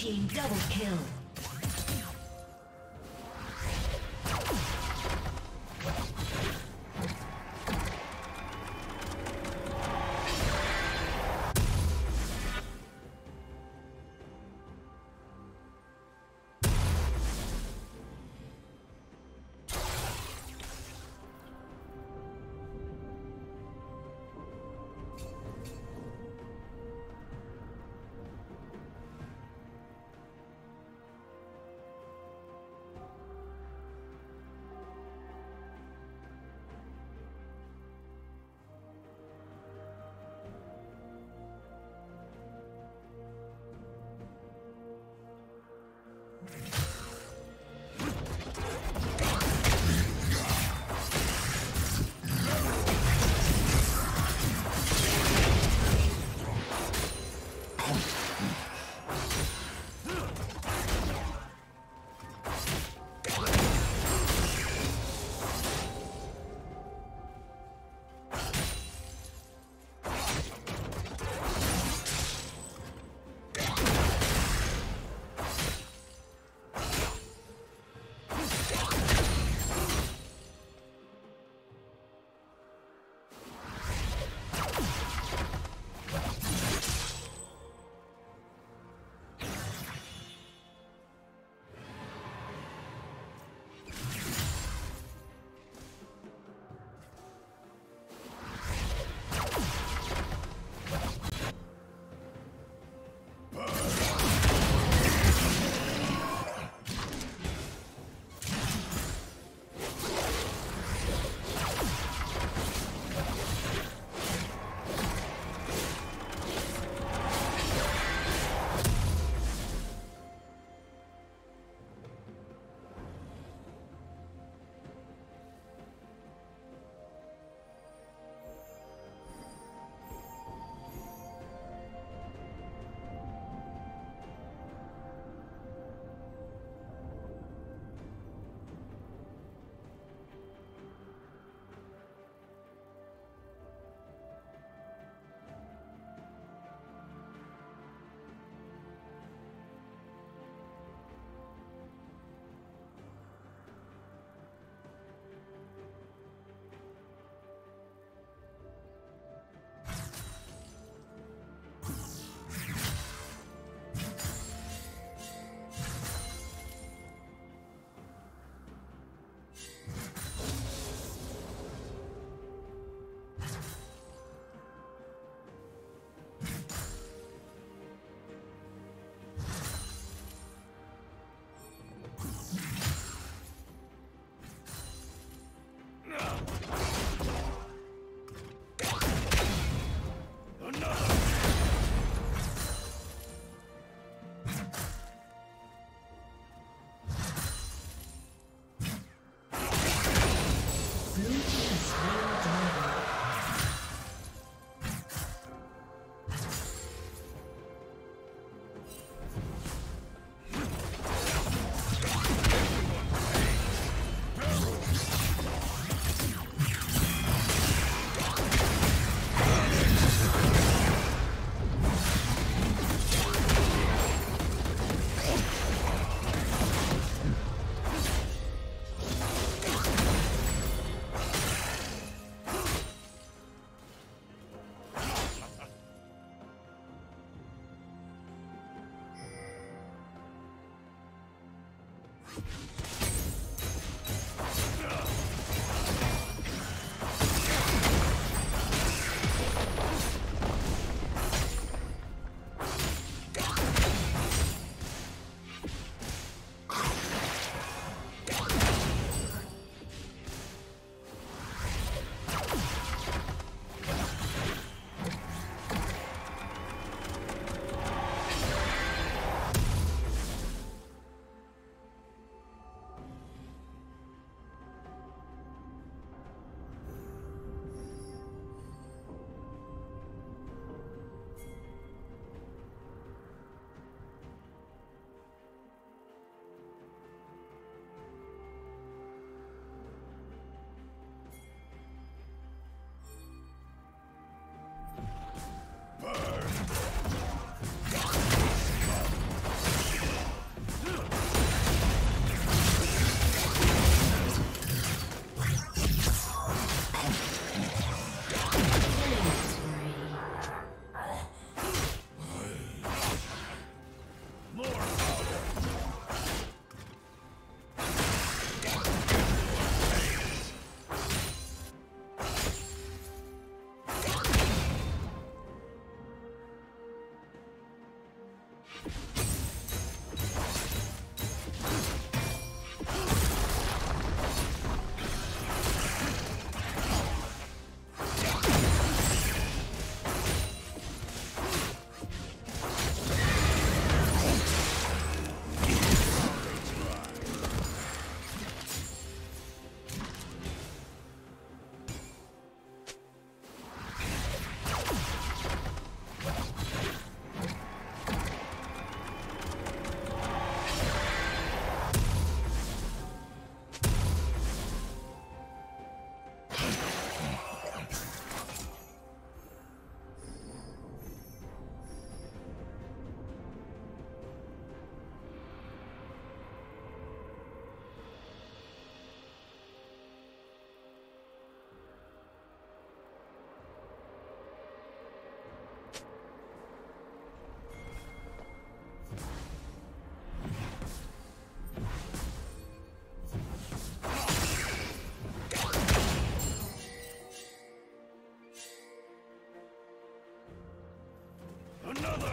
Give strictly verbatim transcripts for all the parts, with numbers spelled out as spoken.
team double kill. Another!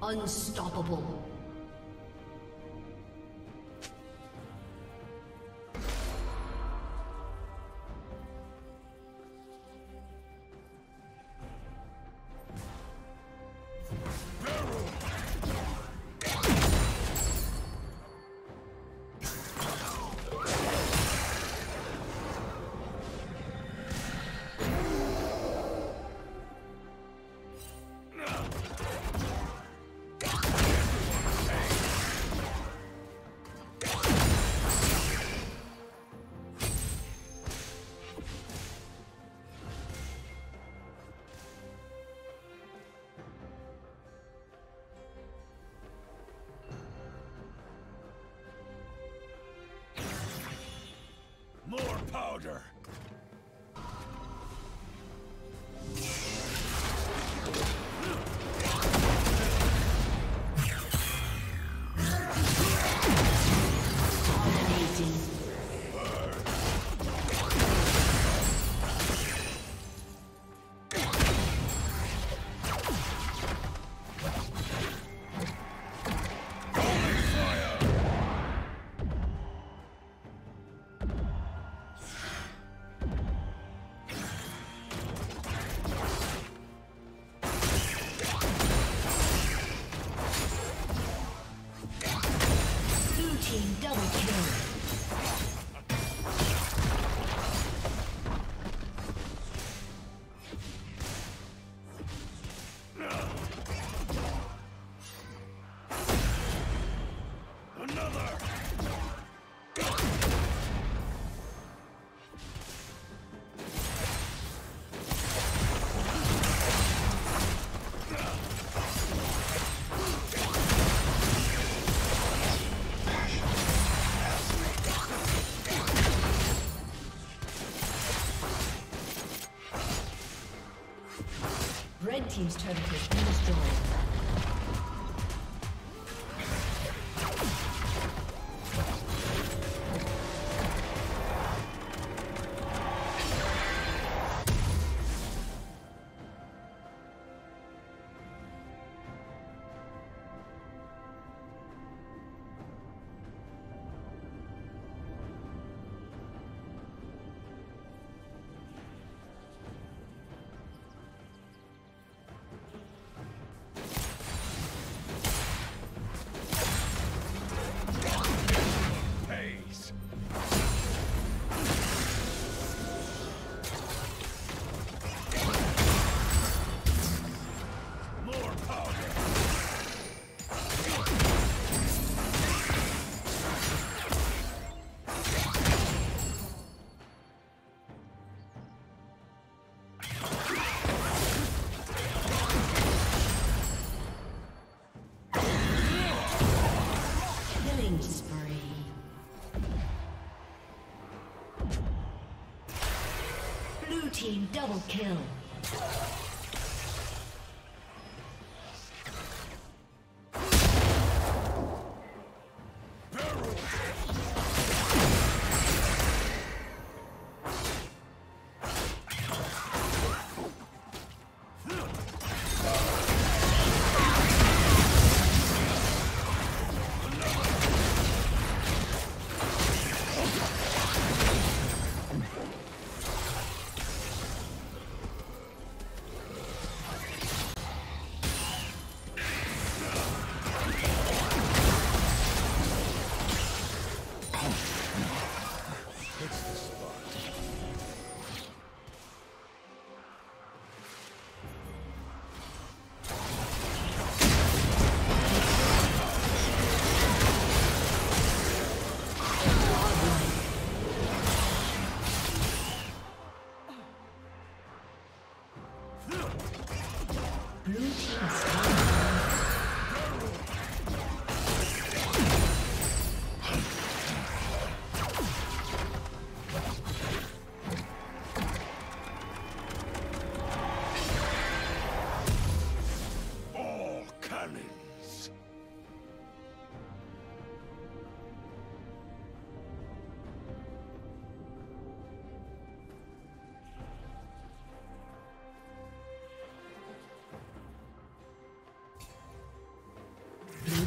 Unstoppable. team's turret has been destroyed. Double kill. The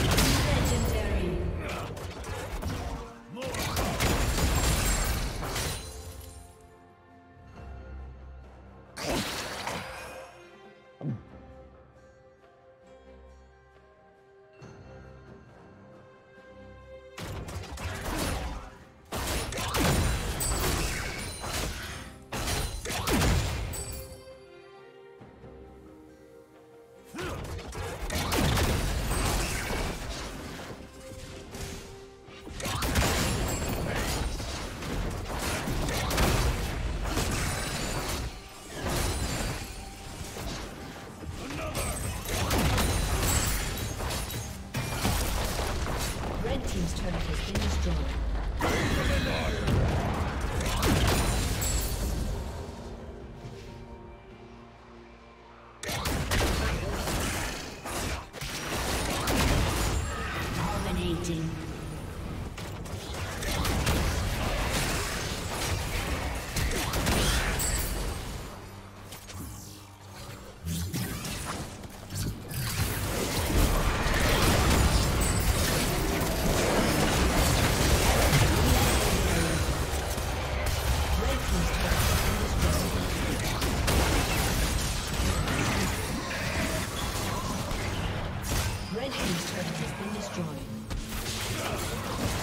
Red team's turret has been destroyed.